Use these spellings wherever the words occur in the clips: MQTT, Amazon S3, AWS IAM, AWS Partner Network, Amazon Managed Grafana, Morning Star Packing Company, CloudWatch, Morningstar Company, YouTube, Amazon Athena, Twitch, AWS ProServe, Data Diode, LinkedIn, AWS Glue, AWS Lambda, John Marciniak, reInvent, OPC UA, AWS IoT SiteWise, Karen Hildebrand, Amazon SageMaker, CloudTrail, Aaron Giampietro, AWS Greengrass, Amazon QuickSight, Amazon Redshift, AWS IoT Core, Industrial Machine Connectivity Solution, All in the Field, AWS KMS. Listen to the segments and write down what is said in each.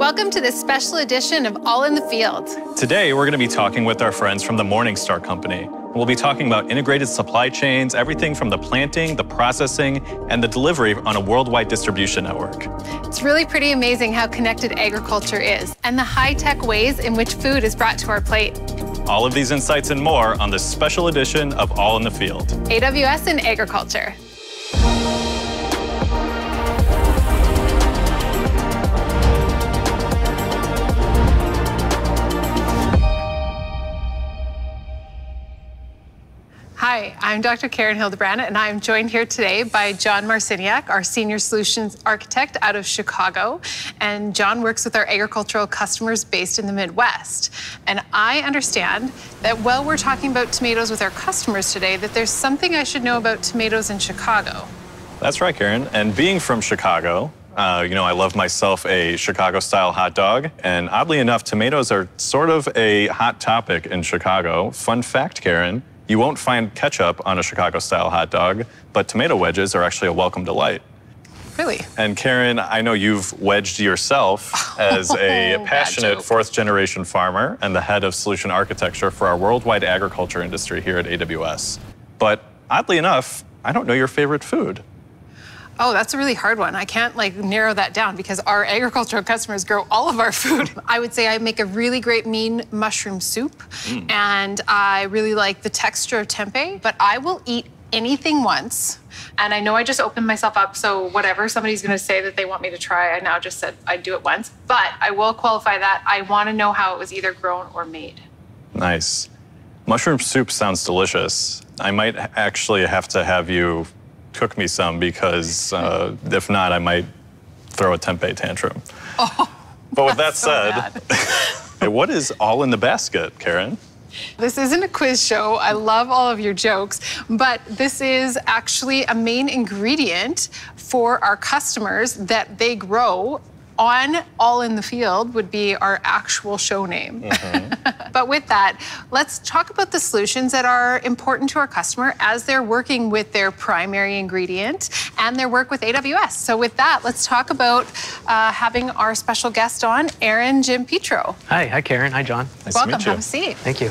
Welcome to this special edition of All in the Field. Today, we're going to be talking with our friends from the Morning Star Company. We'll be talking about integrated supply chains, everything from the planting, the processing, and the delivery on a worldwide distribution network. It's really pretty amazing how connected agriculture is and the high-tech ways in which food is brought to our plate. All of these insights and more on this special edition of All in the Field. AWS and Agriculture. Hi, I'm Dr. Karen Hildebrand, and I'm joined here today by John Marciniak, our Senior Solutions Architect out of Chicago. And John works with our agricultural customers based in the Midwest. And I understand that while we're talking about tomatoes with our customers today, that there's something I should know about tomatoes in Chicago. That's right, Karen. And being from Chicago, I love myself a Chicago-style hot dog, and oddly enough, tomatoes are sort of a hot topic in Chicago. Fun fact, Karen, you won't find ketchup on a Chicago-style hot dog, but tomato wedges are actually a welcome delight. Really? And Karen, I know you've wedged yourself as a passionate fourth-generation farmer and the head of solution architecture for our worldwide agriculture industry here at AWS. But oddly enough, I don't know your favorite food. Oh, that's a really hard one. I can't narrow that down because our agricultural customers grow all of our food. I would say I make a really great mean mushroom soup, and I really like the texture of tempeh, but I will eat anything once. And I know I just opened myself up, so whatever somebody's gonna say that they want me to try, I now just said I'd do it once, but I will qualify that. I wanna know how it was either grown or made. Nice. Mushroom soup sounds delicious. I might actually have to have you cook me some because if not, I might throw a tempeh tantrum. Oh, but with that said, what is all in the basket, Karen? This isn't a quiz show. I love all of your jokes, but this is actually a main ingredient for our customers that they grow on All in the Field would be our actual show name. But with that, let's talk about the solutions that are important to our customer as they're working with their primary ingredient and their work with AWS. So with that, let's talk about having our special guest on, Aaron Giampietro. Hi, hi Karen, hi John. Nice to meet you. Welcome, have a seat. Thank you.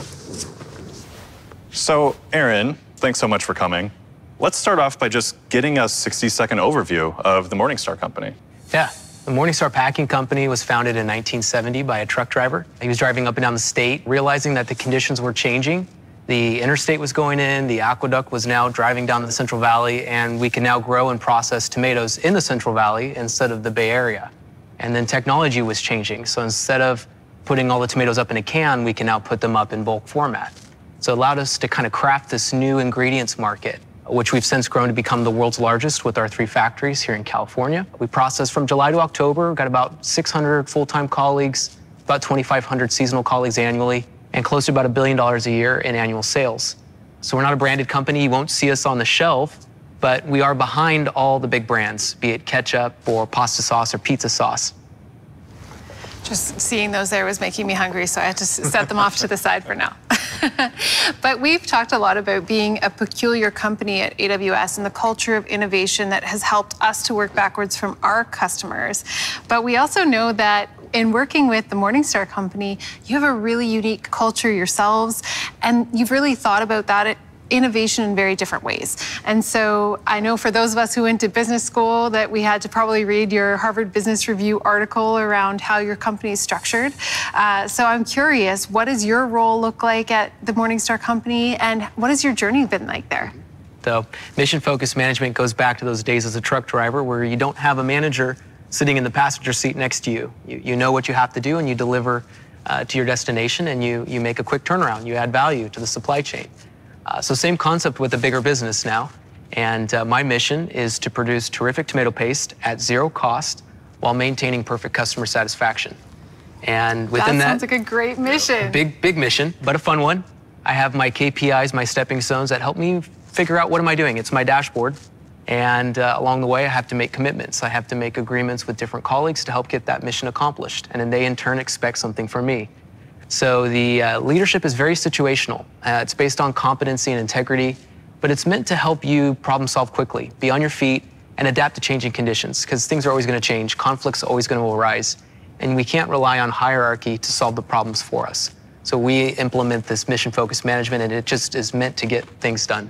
So Aaron, thanks so much for coming. Let's start off by just getting a 60-second overview of the Morning Star Company. Yeah. The Morning Star Packing Company was founded in 1970 by a truck driver. He was driving up and down the state, realizing that the conditions were changing. The interstate was going in, the aqueduct was now driving down to the Central Valley, and we can now grow and process tomatoes in the Central Valley instead of the Bay Area. And then technology was changing. So instead of putting all the tomatoes up in a can, we can now put them up in bulk format. So it allowed us to kind of craft this new ingredients market, which we've since grown to become the world's largest with our 3 factories here in California. We process from July to October, got about 600 full-time colleagues, about 2,500 seasonal colleagues annually, and close to about $1 billion a year in annual sales. So we're not a branded company, you won't see us on the shelf, but we are behind all the big brands, be it ketchup or pasta sauce or pizza sauce. Just seeing those there was making me hungry, so I had to set them off to the side for now. But we've talked a lot about being a peculiar company at AWS and the culture of innovation that has helped us to work backwards from our customers. But we also know that in working with the Morning Star Company, you have a really unique culture yourselves, and you've really thought about that innovation in very different ways. And so I know for those of us who went to business school that we had to probably read your Harvard Business Review article around how your company is structured. So I'm curious, what does your role look like at the Morning Star Company, and what has your journey been like there? So mission-focused management goes back to those days as a truck driver where you don't have a manager sitting in the passenger seat next to you. You know what you have to do, and you deliver to your destination, and you make a quick turnaround. You add value to the supply chain. So same concept with a bigger business now. And my mission is to produce terrific tomato paste at zero cost while maintaining perfect customer satisfaction. And within that sounds like a great mission. Big mission, but a fun one. I have my KPIs, my stepping stones that help me figure out what am I doing. It's my dashboard. And along the way, I have to make commitments. I have to make agreements with different colleagues to help get that mission accomplished. And then they in turn expect something from me. So the leadership is very situational. It's based on competency and integrity, but it's meant to help you problem solve quickly, be on your feet, and adapt to changing conditions, because things are always going to change. Conflicts are always going to arise. and we can't rely on hierarchy to solve the problems for us. So we implement this mission-focused management, and it just is meant to get things done.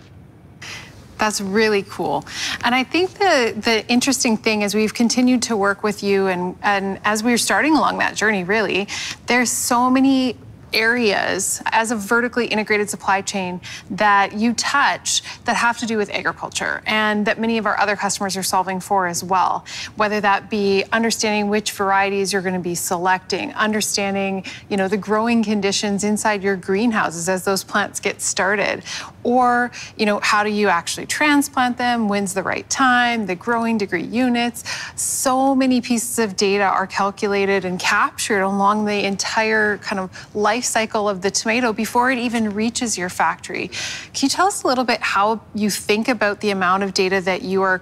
That's really cool. And I think the interesting thing is we've continued to work with you, and as we're starting along that journey, really, there's so many areas as a vertically integrated supply chain that you touch that have to do with agriculture and that many of our other customers are solving for as well, whether that be understanding which varieties you're going to be selecting, understanding, you know, the growing conditions inside your greenhouses as those plants get started, or, you know, how do you actually transplant them, when's the right time, the growing degree units. So many pieces of data are calculated and captured along the entire kind of life cycle of the tomato before it even reaches your factory. Can you tell us a little bit how you think about the amount of data that you are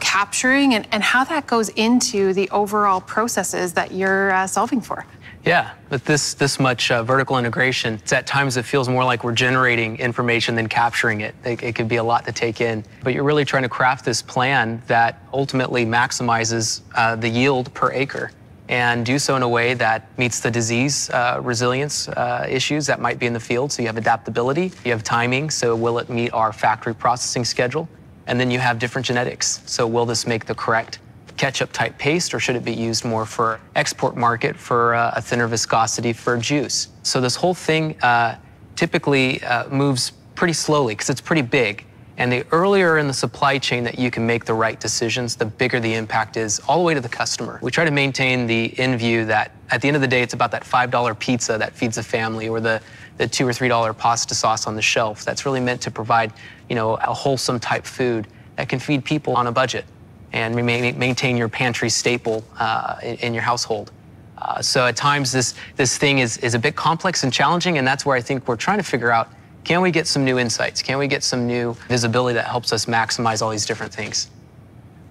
capturing and how that goes into the overall processes that you're solving for? Yeah, with this much vertical integration, it's at times it feels more like we're generating information than capturing it. It could be a lot to take in, but you're really trying to craft this plan that ultimately maximizes the yield per acre, and do so in a way that meets the disease resilience issues that might be in the field. So you have adaptability, you have timing, so will it meet our factory processing schedule? And then you have different genetics. So will this make the correct ketchup type paste, or should it be used more for export market for a thinner viscosity for juice? So this whole thing typically moves pretty slowly because it's pretty big. And the earlier in the supply chain that you can make the right decisions, the bigger the impact is all the way to the customer. We try to maintain the end view that at the end of the day, it's about that $5 pizza that feeds a family, or the $2 or $3 pasta sauce on the shelf that's really meant to provide, you know, a wholesome type food that can feed people on a budget and maintain your pantry staple in your household. So at times this thing is a bit complex and challenging, and that's where I think we're trying to figure out, can we get some new insights? Can we get some new visibility that helps us maximize all these different things?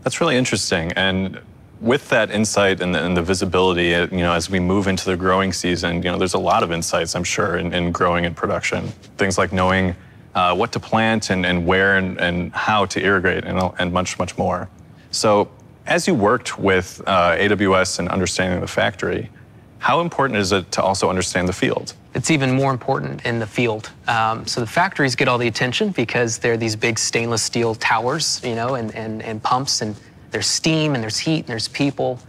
That's really interesting. And with that insight and the visibility, you know, as we move into the growing season, you know, there's a lot of insights, I'm sure, in growing and production. Things like knowing what to plant and where and how to irrigate and much, much more. So as you worked with AWS and understanding the factory, how important is it to also understand the field? It's even more important in the field. So the factories get all the attention because they're these big stainless steel towers, you know, and pumps, and there's steam, and there's heat, and there's people.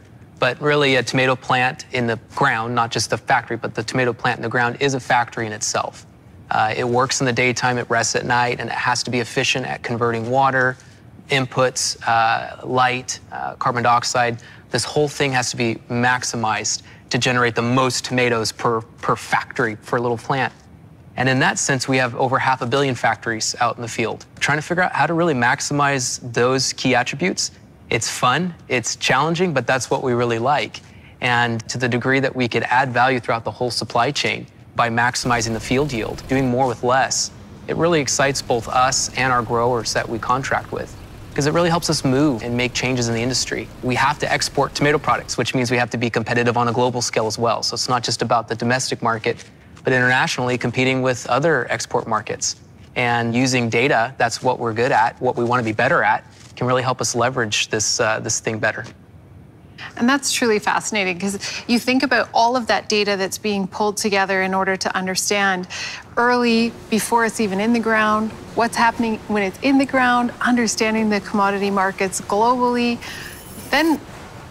But really, a tomato plant in the ground, not just the factory, but the tomato plant in the ground is a factory in itself. It works in the daytime, it rests at night, and it has to be efficient at converting water, inputs, light, carbon dioxide. This whole thing has to be maximized to generate the most tomatoes per factory, per little plant. And in that sense, we have over 500 million factories out in the field. Trying to figure out how to really maximize those key attributes. It's fun, it's challenging, but that's what we really like. And to the degree that we could add value throughout the whole supply chain by maximizing the field yield, doing more with less, it really excites both us and our growers that we contract with, because it really helps us move and make changes in the industry. We have to export tomato products, which means we have to be competitive on a global scale as well. So it's not just about the domestic market, but internationally competing with other export markets. And using data, that's what we're good at, what we want to be better at, can really help us leverage this thing better. And that's truly fascinating, because you think about all of that data that's being pulled together in order to understand early, before it's even in the ground, what's happening when it's in the ground, understanding the commodity markets globally. Then,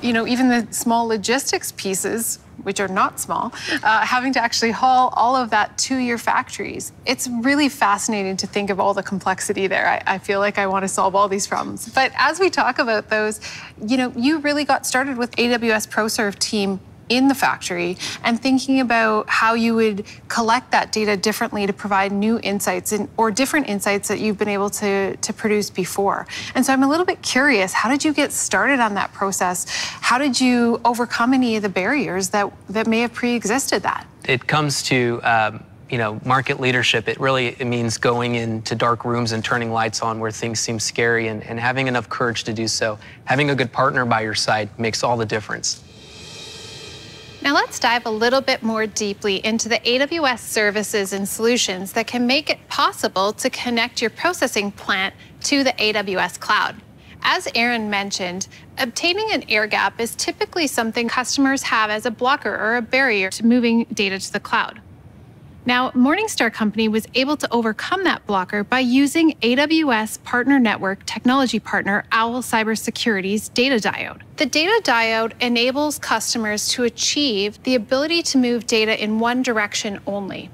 you know, even the small logistics pieces, which are not small, having to actually haul all of that to your factories. It's really fascinating to think of all the complexity there. I feel like I want to solve all these problems. But as we talk about those, you know, you really got started with AWS ProServe team in the factory and thinking about how you would collect that data differently to provide new insights or different insights that you've been able to produce before. And so I'm a little bit curious, how did you get started on that process? How did you overcome any of the barriers that may have pre-existed that? It comes to you know, market leadership. It means going into dark rooms and turning lights on where things seem scary, and having enough courage to do so. Having a good partner by your side makes all the difference. Now let's dive a little bit more deeply into the AWS services and solutions that can make it possible to connect your processing plant to the AWS cloud. As Aaron mentioned, obtaining an air gap is typically something customers have as a blocker or a barrier to moving data to the cloud. Now, Morningstar Company was able to overcome that blocker by using AWS Partner Network technology partner Owl Cybersecurity's Data Diode. The Data Diode enables customers to achieve the ability to move data in one direction only.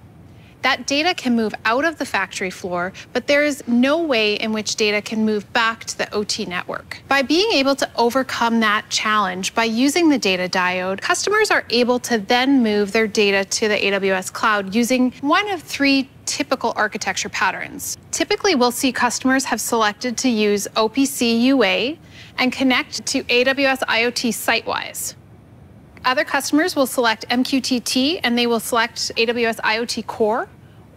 That data can move out of the factory floor, but there is no way in which data can move back to the OT network. By being able to overcome that challenge by using the Data Diode, customers are able to then move their data to the AWS cloud using one of three typical architecture patterns. Typically, we'll see customers have selected to use OPC UA and connect to AWS IoT SiteWise. Other customers will select MQTT, and they will select AWS IoT Core,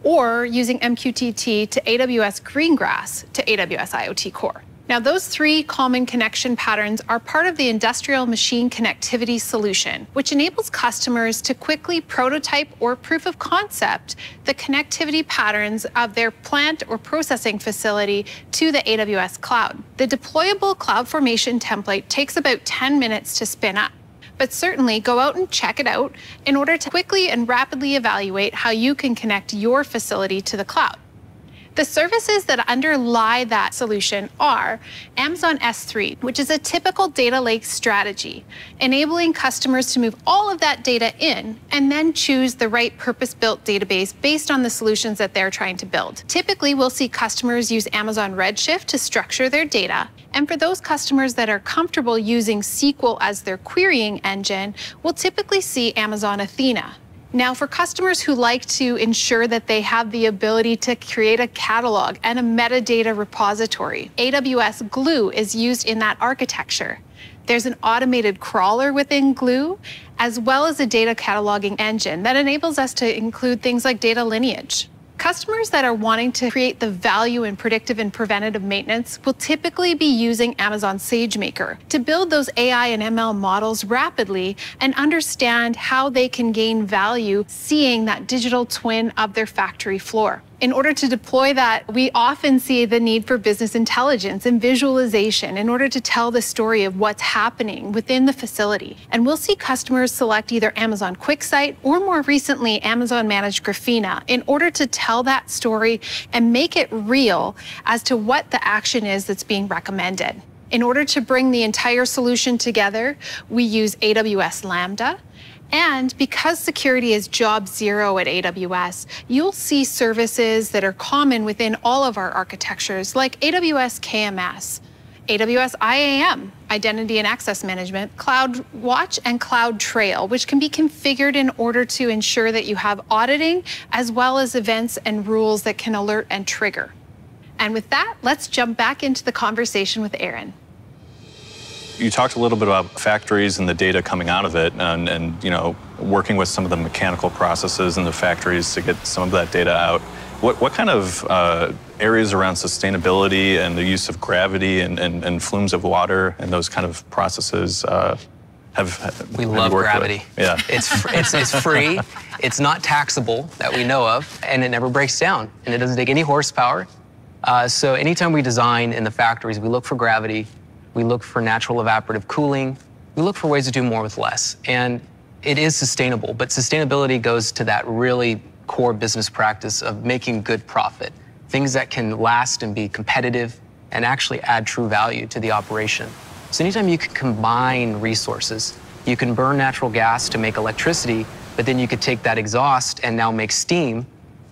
or using MQTT to AWS Greengrass to AWS IoT Core. Now, those three common connection patterns are part of the Industrial Machine Connectivity Solution, which enables customers to quickly prototype or proof of concept the connectivity patterns of their plant or processing facility to the AWS cloud. The deployable CloudFormation template takes about 10 minutes to spin up. But certainly go out and check it out in order to quickly and rapidly evaluate how you can connect your facility to the cloud. The services that underlie that solution are Amazon S3, which is a typical data lake strategy, enabling customers to move all of that data in and then choose the right purpose-built database based on the solutions that they're trying to build. Typically, we'll see customers use Amazon Redshift to structure their data. And for those customers that are comfortable using SQL as their querying engine, we'll typically see Amazon Athena. Now, for customers who like to ensure that they have the ability to create a catalog and a metadata repository, AWS Glue is used in that architecture. There's an automated crawler within Glue, as well as a data cataloging engine that enables us to include things like data lineage. Customers that are wanting to create the value in predictive and preventative maintenance will typically be using Amazon SageMaker to build those AI and ML models rapidly and understand how they can gain value seeing that digital twin of their factory floor. In order to deploy that, we often see the need for business intelligence and visualization in order to tell the story of what's happening within the facility. And we'll see customers select either Amazon QuickSight or, more recently, Amazon Managed Grafana in order to tell that story and make it real as to what the action is that's being recommended. In order to bring the entire solution together, we use AWS Lambda. And because security is job zero at AWS, you'll see services that are common within all of our architectures, like AWS KMS, AWS IAM, Identity and Access Management, CloudWatch, and CloudTrail, which can be configured in order to ensure that you have auditing, as well as events and rules that can alert and trigger. And with that, let's jump back into the conversation with Aaron. You talked a little bit about factories and the data coming out of it and you know, working with some of the mechanical processes in the factories to get some of that data out. What kind of areas around sustainability and the use of gravity and flumes of water and those kind of processes have you worked with? We love gravity. Yeah. It's free. It's not taxable that we know of, and it never breaks down, and it doesn't take any horsepower. So anytime we design in the factories, we look for gravity. We look for natural evaporative cooling. We look for ways to do more with less. And it is sustainable, but sustainability goes to that really core business practice of making good profit, things that can last and be competitive and actually add true value to the operation. So anytime you can combine resources, you can burn natural gas to make electricity, but then you could take that exhaust and now make steam.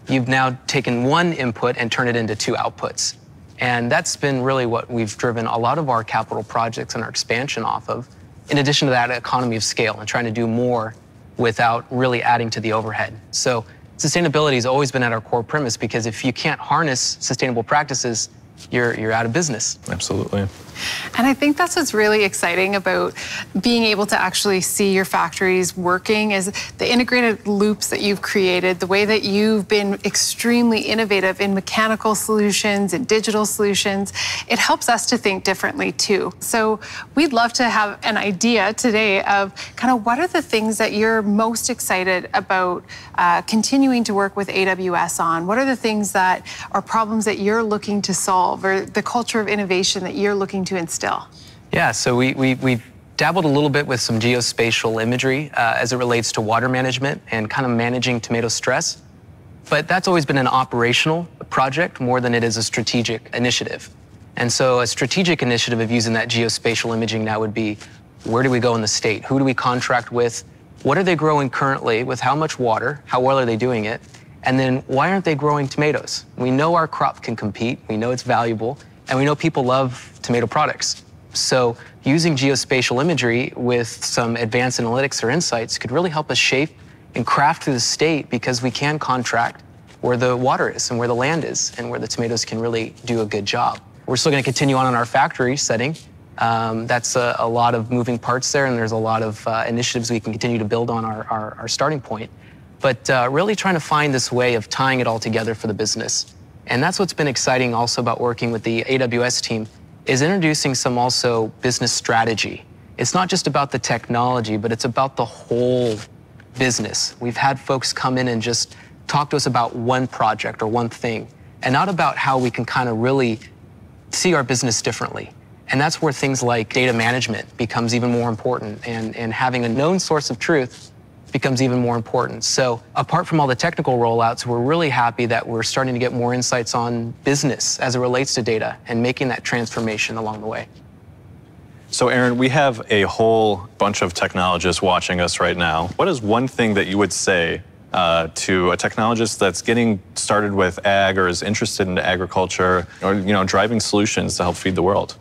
You've now taken one input and turned it into two outputs. And that's been really what we've driven a lot of our capital projects and our expansion off of, in addition to that economy of scale and trying to do more without really adding to the overhead. So sustainability has always been at our core premise, because if you can't harness sustainable practices, you're out of business. Absolutely. And I think that's what's really exciting about being able to actually see your factories working, is the integrated loops that you've created, the way that you've been extremely innovative in mechanical solutions and digital solutions. It helps us to think differently too. So we'd love to have an idea today of kind of what are the things that you're most excited about continuing to work with AWS on? What are the things that are problems that you're looking to solve evolve or the culture of innovation that you're looking to instill? Yeah, so we've dabbled a little bit with some geospatial imagery as it relates to water management and kind of managing tomato stress. But that's always been an operational project more than it is a strategic initiative. And so a strategic initiative of using that geospatial imaging now would be, where do we go in the state? Who do we contract with? What are they growing currently with how much water? How well are they doing it? And then why aren't they growing tomatoes? We know our crop can compete. We know it's valuable. And we know people love tomato products. So using geospatial imagery with some advanced analytics or insights could really help us shape and craft through the state, because we can contract where the water is and where the land is and where the tomatoes can really do a good job. We're still going to continue on in our factory setting. That's a lot of moving parts there, and there's a lot of initiatives we can continue to build on our starting point. But really trying to find this way of tying it all together for the business. And that's what's been exciting also about working with the AWS team, is introducing some also business strategy. It's not just about the technology, but it's about the whole business. We've had folks come in and just talk to us about one project or one thing, and not about how we can kind of really see our business differently. And that's where things like data management becomes even more important, and having a known source of truth becomes even more important. So apart from all the technical rollouts, we're really happy that we're starting to get more insights on business as it relates to data and making that transformation along the way. So Aaron, we have a whole bunch of technologists watching us right now. What is one thing that you would say to a technologist that's getting started with ag or is interested in agriculture, or driving solutions to help feed the world?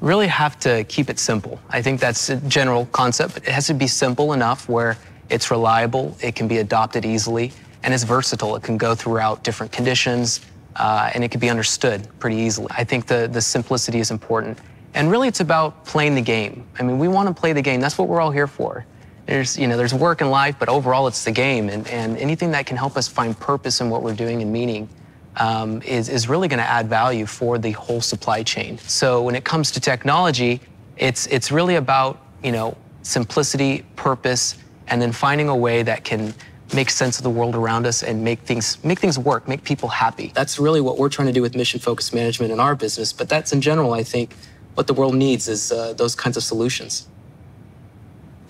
Really have to keep it simple. I think that's a general concept, but it has to be simple enough where it's reliable, it can be adopted easily, and it's versatile. It can go throughout different conditions, and it can be understood pretty easily. I think the simplicity is important. And really, it's about playing the game. I mean, we want to play the game. That's what we're all here for. There's, there's work in life, but overall, it's the game. And anything that can help us find purpose in what we're doing and meaning is really going to add value for the whole supply chain. So when it comes to technology, it's really about, simplicity, purpose, and then finding a way that can make sense of the world around us and make things work, make people happy. That's really what we're trying to do with mission-focused management in our business. But that's, in general, I think, what the world needs is those kinds of solutions.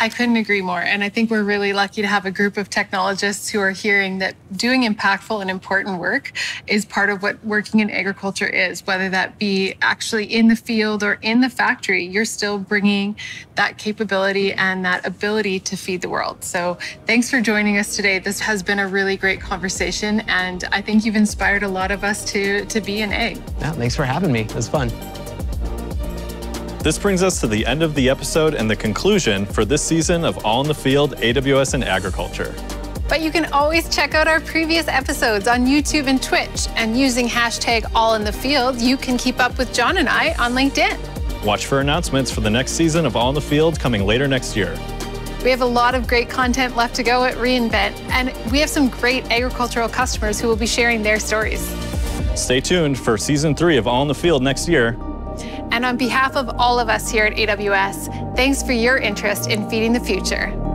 I couldn't agree more. And I think we're really lucky to have a group of technologists who are hearing that doing impactful and important work is part of what working in agriculture is, whether that be actually in the field or in the factory, you're still bringing that capability and that ability to feed the world. So thanks for joining us today. This has been a really great conversation, and I think you've inspired a lot of us to be an ag. Yeah, thanks for having me. It was fun. This brings us to the end of the episode and the conclusion for this season of All in the Field, AWS and Agriculture. But you can always check out our previous episodes on YouTube and Twitch, and using hashtag All in the Field, you can keep up with John and I on LinkedIn. Watch for announcements for the next season of All in the Field coming later next year. We have a lot of great content left to go at reInvent, and we have some great agricultural customers who will be sharing their stories. Stay tuned for season 3 of All in the Field next year. And on behalf of all of us here at AWS, thanks for your interest in feeding the future.